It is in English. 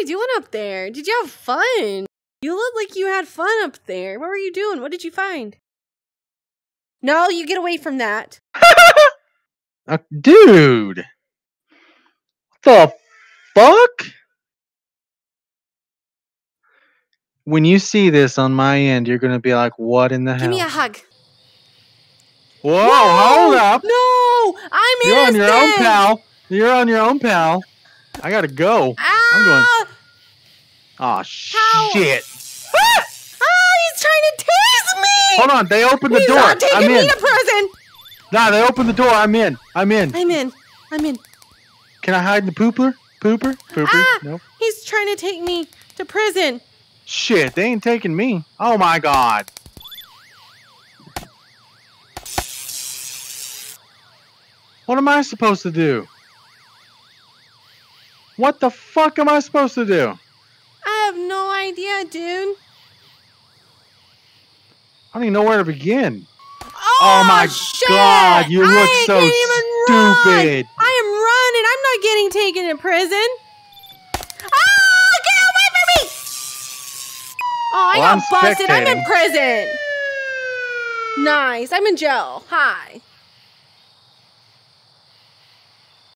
you doing up there? Did you have fun? You look like you had fun up there. What were you doing? What did you find? No, you get away from that. Dude. What the fuck? When you see this on my end, you're going to be like, what in the hell? Give me a hug. Whoa, no! Hold up. No, I'm innocent. You're on your own, pal. You're on your own, pal. I got to go. Ah! I'm going. Oh, shit. Ah! Oh, he's trying to tase me. Hold on. They opened the door. He's not taking I'm in. Me to prison. Nah, they opened the door. I'm in. I'm in. I'm in. I'm in. Can I hide in the pooper? Pooper? Pooper? Ah, no. He's trying to take me to prison. Shit, they ain't taking me. Oh my god. What am I supposed to do? What the fuck am I supposed to do? I have no idea, dude. I don't even know where to begin. Oh my shit. God, you look so stupid. I am running. I'm not getting taken to prison. Oh, get away from me! Oh, I got busted. I'm in prison. Nice. I'm in jail. Hi.